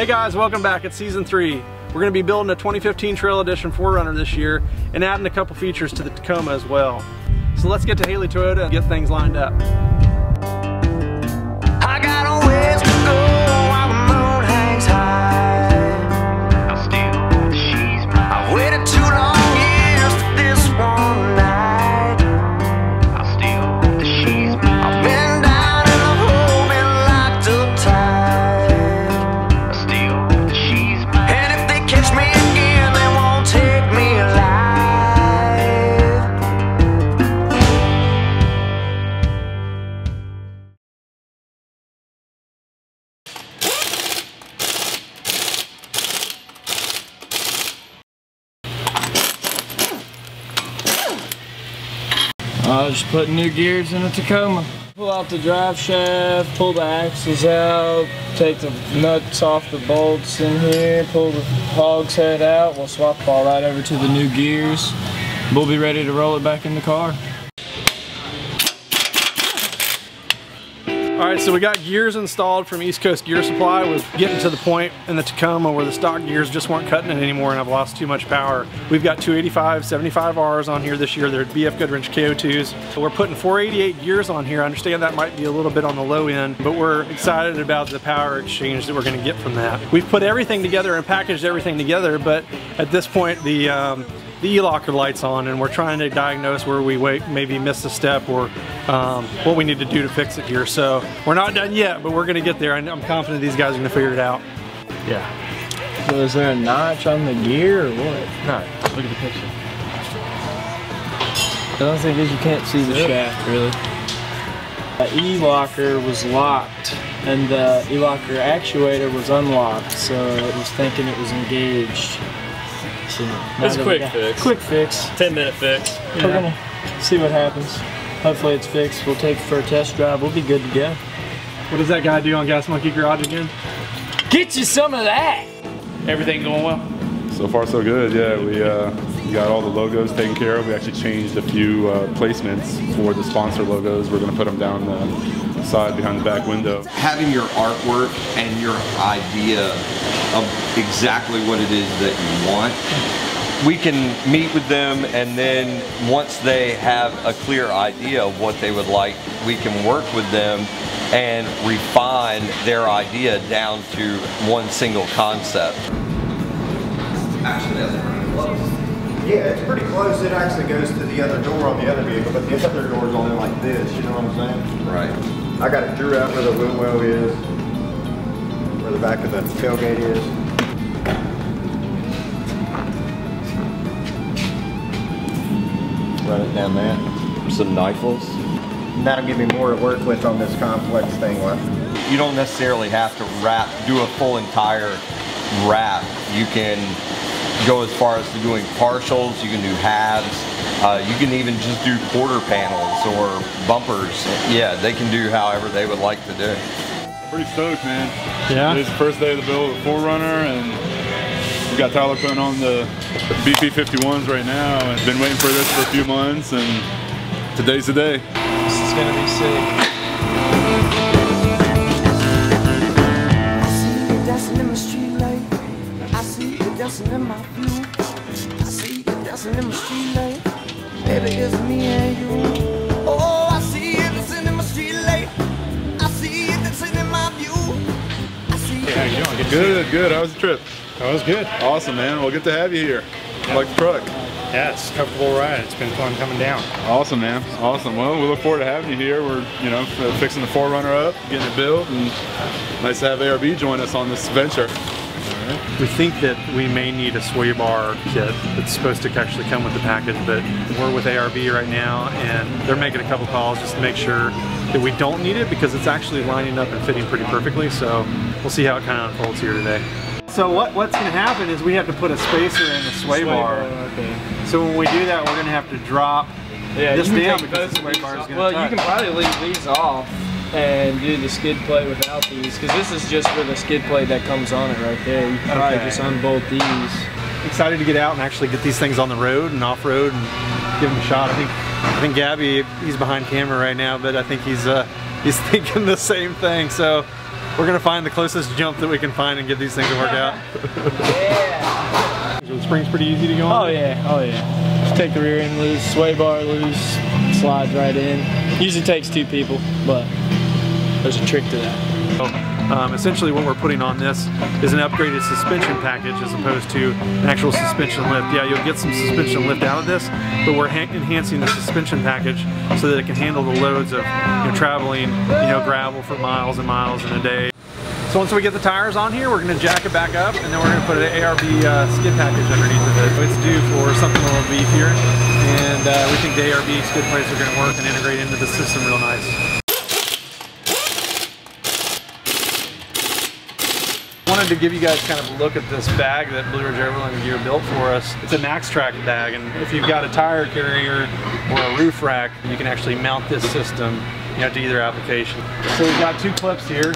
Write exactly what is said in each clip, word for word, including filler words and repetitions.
Hey guys, welcome back. It's season three. We're going to be building a twenty fifteen Trail Edition four runner this year and adding a couple features to the Tacoma as well. So let's get to Haley Toyota and get things lined up. I got a ways to go while the moon hangs high. I'll steal she's mine. I waited too long years for this one night. I'll steal the she's mine. I've been down in the hole, been locked up tight. I'll steal the she's mine. And if they catch me again, they won't take me I was just putting new gears in a Tacoma. Pull out the drive shaft, pull the axles out, take the nuts off the bolts in here, pull the hog's head out. We'll swap it all right over to the new gears. We'll be ready to roll it back in the car. All right, so we got gears installed from East Coast Gear Supply. We're getting to the point in the Tacoma where the stock gears just weren't cutting it anymore and I've lost too much power. We've got two eighty-five, seventy-five R's on here this year. They're B F Goodrich K O twos. So we're putting four eighty-eight gears on here. I understand that might be a little bit on the low end, but we're excited about the power exchange that we're gonna get from that. We've put everything together and packaged everything together, but at this point, the, um, the E-Locker light's on and we're trying to diagnose where we wait, maybe missed a step or um, what we need to do to fix it here. So we're not done yet, but we're gonna get there and I'm confident these guys are gonna figure it out. Yeah. So is there a notch on the gear or what? No, look at the picture. The only thing is you can't see the shaft really. The E-Locker was locked and the E-Locker actuator was unlocked, so it was thinking it was engaged. It's a quick fix. Quick fix. ten minute fix. Yeah. We're gonna see what happens. Hopefully it's fixed. We'll take it for a test drive. We'll be good to go. What does that guy do on Gas Monkey Garage again? Get you some of that! Everything going well? So far so good, yeah. We uh, got all the logos taken care of. We actually changed a few uh, placements for the sponsor logos. We're gonna put them down the side behind the back window. Having your artwork and your idea of exactly what it is that you want. We can meet with them and then once they have a clear idea of what they would like, we can work with them and refine their idea down to one single concept. Actually, that's pretty close. Yeah, it's pretty close. It actually goes to the other door on the other vehicle, but the other door is only like this, you know what I'm saying? Right. I got it drew out where the wheel well is. The back of the tailgate is. Run it down there. Some knifles. That'll give me more to work with on this complex thing. You don't necessarily have to wrap, do a full entire wrap. You can go as far as to doing partials, you can do halves, uh, you can even just do quarter panels or bumpers. Yeah, they can do however they would like to do. Pretty stoked, man. Yeah. It's the first day of the build with four runner, and we got Tyler putting on the B P fifty-ones right now. And been waiting for this for a few months, and today's the day. This is gonna be sick. Good, good. How was the trip? That was good. Awesome, man. Well, good to have you here. I like the truck. Yeah, it's a comfortable ride. It's been fun coming down. Awesome, man. Awesome. Well, we look forward to having you here. We're, you know, fixing the four runner up, getting it built, and nice to have A R B join us on this venture. We think that we may need a sway bar kit that's supposed to actually come with the package, but we're with A R B right now and they're making a couple calls just to make sure that we don't need it because it's actually lining up and fitting pretty perfectly, so we'll see how it kind of unfolds here today. So what, what's going to happen is we have to put a spacer in the sway, sway bar, bar okay. So when we do that we're going to have to drop yeah, this down because the sway bar is going to Well, touch. You can probably leave these off and do the skid plate without these, because this is just for the skid plate that comes on it right there. You can probably okay. just unbolt these. Excited to get out and actually get these things on the road and off-road and give them a shot. I think I think Gabby, he's behind camera right now, but I think he's uh, he's thinking the same thing. So We're gonna find the closest jump that we can find and get these things to work out. Yeah. So the spring's pretty easy to go on? Oh yeah, oh yeah. Just take the rear end loose, sway bar loose, slides right in. Usually takes two people, but there's a trick to that. Oh. Um, essentially what we're putting on this is an upgraded suspension package as opposed to an actual suspension lift. Yeah, you'll get some suspension lift out of this, but we're enhancing the suspension package so that it can handle the loads of, you know, traveling, you know, gravel for miles and miles in a day. So once we get the tires on here, we're going to jack it back up, and then we're going to put an A R B uh, skid package underneath of it. It's due for something a little beefier, and uh, we think the A R B skid plates are going to work and integrate into the system real nice. I wanted to give you guys kind of a look at this bag that Blue Ridge Overland Gear built for us. It's a MaxTrax bag, and if you've got a tire carrier or a roof rack, you can actually mount this system, you know, to either application. So we've got two clips here.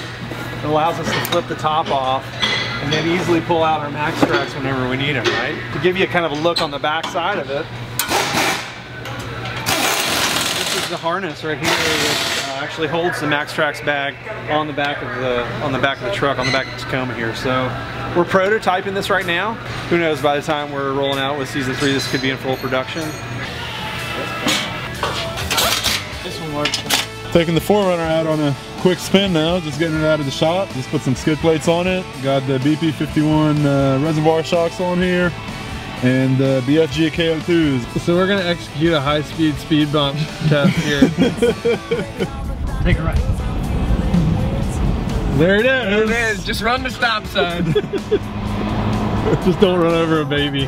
It allows us to flip the top off and then easily pull out our MaxTrax whenever we need them, right? To give you kind of a look on the back side of it, this is the harness right here. Actually holds the MaxTrax bag on the back of the on the back of the truck, on the back of the Tacoma here. So we're prototyping this right now. Who knows, by the time we're rolling out with season three, this could be in full production. This one works. Taking the four runner out on a quick spin now, just getting it out of the shop. Just put some skid plates on it. Got the B P fifty-one uh, reservoir shocks on here, and uh, B F G K O twos. So we're gonna execute a high-speed speed bump test here. Take a right. There it is. There it is. Just run the stop sign. Just don't run over a baby.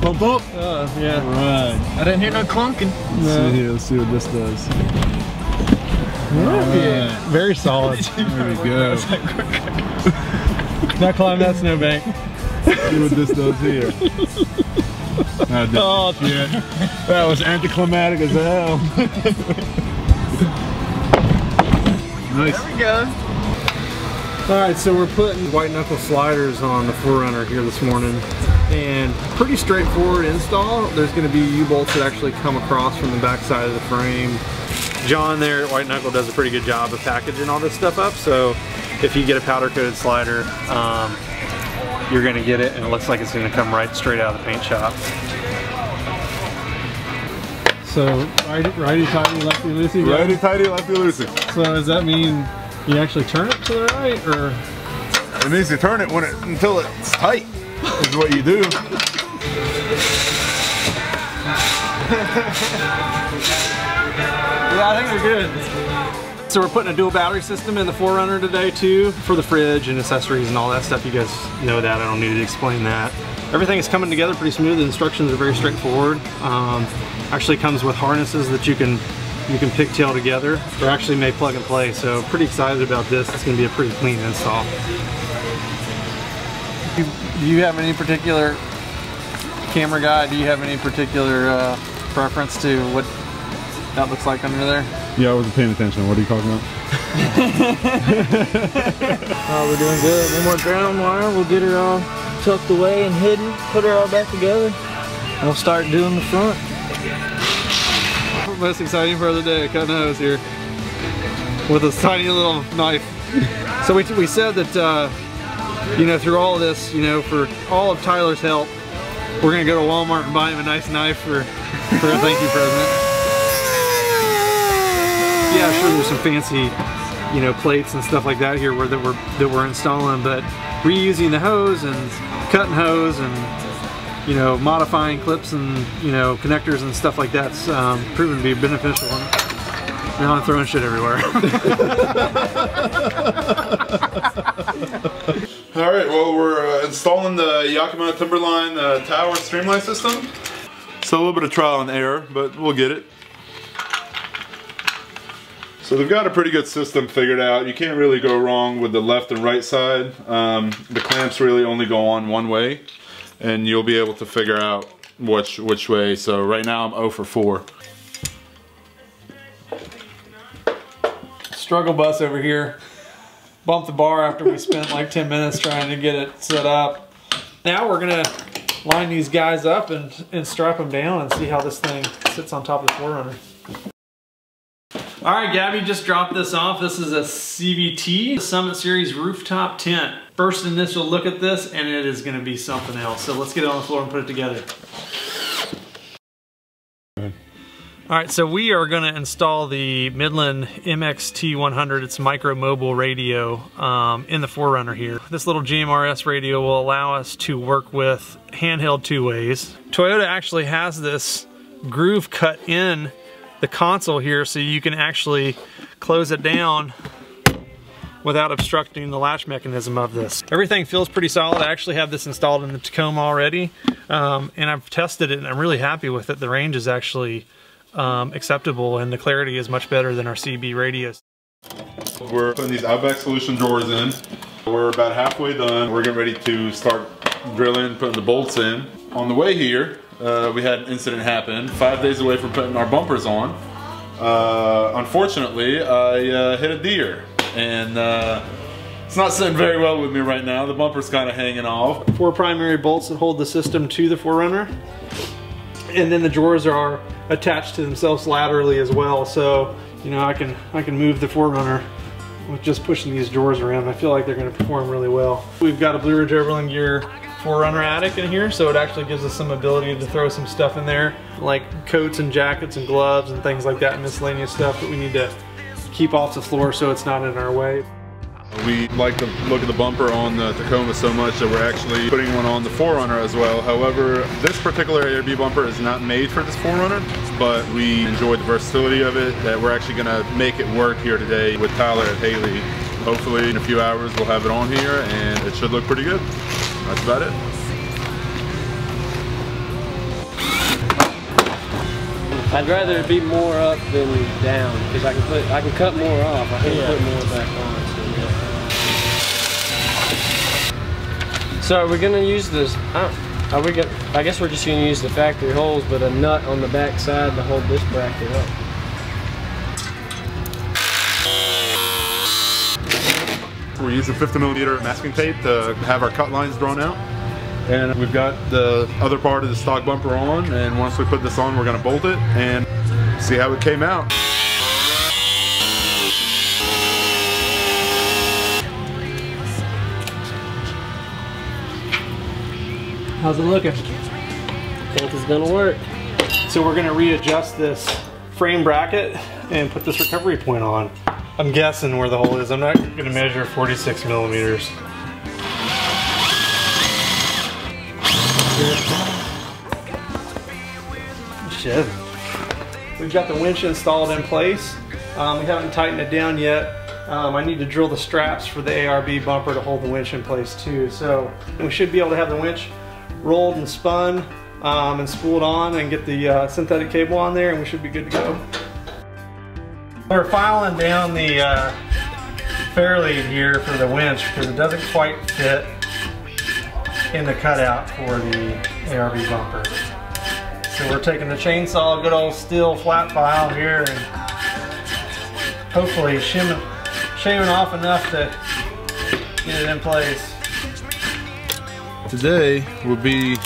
Bump up. Uh, yeah. All right. I didn't hear no clunking. Let's, no. See, let's see what this does. Right. Yeah. Very solid. There we go. Now climb that snowbank. See what this does here. Oh, yeah. That was anticlimactic as hell. Nice. There we go. Alright, so we're putting White Knuckle sliders on the four runner here this morning. And pretty straightforward install. There's going to be U-bolts that actually come across from the back side of the frame. John there at White Knuckle does a pretty good job of packaging all this stuff up. So if you get a powder-coated slider, um, you're gonna get it, and it looks like it's gonna come right straight out of the paint shop. So righty, righty tighty, lefty loosey. Guys. Righty tighty, lefty loosey. So does that mean you actually turn it to the right, or it means you turn it when it until it's tight? Is what you do. Yeah, I think we're good. So we're putting a dual battery system in the four runner today too, for the fridge and accessories and all that stuff. You guys know that, I don't need to explain that. Everything is coming together pretty smooth. The instructions are very straightforward. Um, actually comes with harnesses that you can you can pigtail together. They're actually made plug and play, so pretty excited about this. It's gonna be a pretty clean install. Do you have any particular, camera guy, do you have any particular uh, preference to what that looks like under there? Yeah, I wasn't paying attention. What are you talking about? Oh, we're doing good. One more ground wire. We'll get her all tucked away and hidden. Put her all back together. And we'll start doing the front. Most exciting part of the day, cutting hose here with a tiny little knife. So we we said that uh, you know, through all of this, you know, for all of Tyler's help, we're gonna go to Walmart and buy him a nice knife for for a thank you present. Yeah, sure, there's some fancy, you know, plates and stuff like that here where that we're that we're installing, but reusing the hose and cutting hose and, you know, modifying clips and, you know, connectors and stuff like that's um, proven to be beneficial. Now I'm throwing shit everywhere. All right, well, we're uh, installing the Yakima Timberline uh, tower streamline system. So a little bit of trial and error, but we'll get it. So they've got a pretty good system figured out. You can't really go wrong with the left and right side. Um, the clamps really only go on one way, and you'll be able to figure out which which way. So right now I'm zero for four. Struggle bus over here. Bumped the bar after we spent like ten minutes trying to get it set up. Now we're gonna line these guys up and, and strap them down and see how this thing sits on top of the four runner. All right, Gabby just dropped this off. This is a C V T Summit Series rooftop tent. First initial look at this, and it is gonna be something else. So let's get it on the floor and put it together. All right, so we are gonna install the Midland M X T one hundred, it's micro mobile radio, um, in the four runner here. This little G M R S radio will allow us to work with handheld two ways. Toyota actually has this groove cut in the console here, so you can actually close it down without obstructing the latch mechanism of this. Everything feels pretty solid. I actually have this installed in the Tacoma already, um, and I've tested it and I'm really happy with it. The range is actually Um, acceptable, and the clarity is much better than our C B radios. We're putting these Outback Solution drawers in. We're about halfway done. We're getting ready to start drilling, putting the bolts in. On the way here, uh, we had an incident happen, five days away from putting our bumpers on. Uh, unfortunately, I uh, hit a deer, and uh, it's not sitting very well with me right now. The bumper's kind of hanging off. Four primary bolts that hold the system to the four runner. And then the drawers are attached to themselves laterally as well, so you know I can I can move the four runner with just pushing these drawers around. I feel like they're going to perform really well. We've got a Blue Ridge Overland Gear four runner attic in here, so it actually gives us some ability to throw some stuff in there, like coats and jackets and gloves and things like that, and miscellaneous stuff that we need to keep off the floor so it's not in our way. We like the look of the bumper on the Tacoma so much that we're actually putting one on the four runner as well. However, this particular A R B bumper is not made for this four runner, but we enjoy the versatility of it, that we're actually gonna make it work here today with Tyler at Haley. Hopefully in a few hours we'll have it on here and it should look pretty good. That's about it. I'd rather it be more up than down, because I can put I can cut more off. I can yeah. put more back on. So we're gonna use this. Uh, are we gonna, I guess we're just gonna use the factory holes, but a nut on the back side to hold this bracket up. We're using fifty millimeter masking tape to have our cut lines drawn out, and we've got the other part of the stock bumper on. And once we put this on, we're gonna bolt it and see how it came out. How's it looking? I think it's gonna work. So we're gonna readjust this frame bracket and put this recovery point on. I'm guessing where the hole is. I'm not gonna measure forty-six millimeters. Shit. We've got the winch installed in place. Um, we haven't tightened it down yet. Um, I need to drill the straps for the A R B bumper to hold the winch in place too. So we should be able to have the winch rolled and spun um, and spooled on, and get the uh, synthetic cable on there, and we should be good to go. We're filing down the uh, fairlead here for the winch because it doesn't quite fit in the cutout for the A R B bumper. So we're taking the chainsaw, good old steel flat file here, and hopefully shimming, shaving off enough to get it in place. Today will be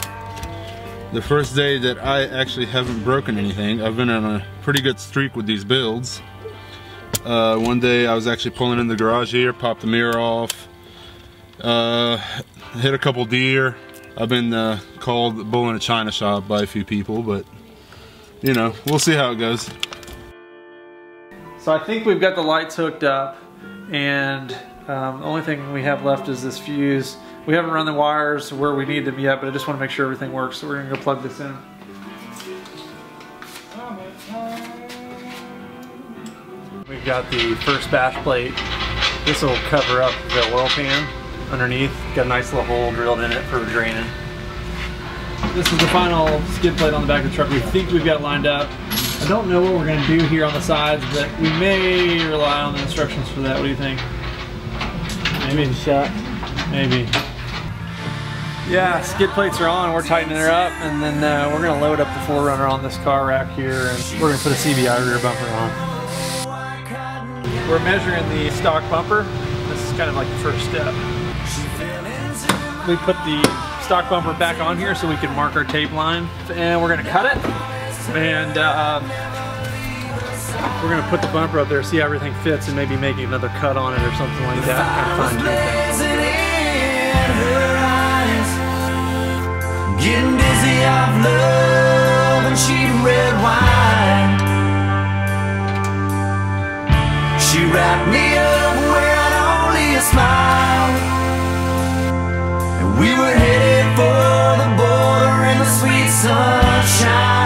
the first day that I actually haven't broken anything. I've been on a pretty good streak with these builds. Uh, one day I was actually pulling in the garage here, popped the mirror off, uh, hit a couple deer. I've been uh, called bull in a china shop by a few people, but you know, we'll see how it goes. So I think we've got the lights hooked up, and um, the only thing we have left is this fuse. We haven't run the wires where we need them yet, but I just want to make sure everything works, so we're gonna go plug this in. We've got the first bash plate. This will cover up the oil pan underneath. Got a nice little hole drilled in it for draining. This is the final skid plate on the back of the truck we think we've got lined up. I don't know what we're gonna do here on the sides, but we may rely on the instructions for that. What do you think? Maybe a shot. Maybe. Yeah, skid plates are on, we're tightening her up, and then uh, we're gonna load up the four runner on this car rack here, and we're gonna put a C B I rear bumper on. We're measuring the stock bumper. This is kind of like the first step. We put the stock bumper back on here so we can mark our tape line, and we're gonna cut it, and uh, We're gonna put the bumper up there, see how everything fits, and maybe make another cut on it or something like that. She wrapped me up with only a smile, and we were headed for the border in the sweet sunshine.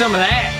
Some of that.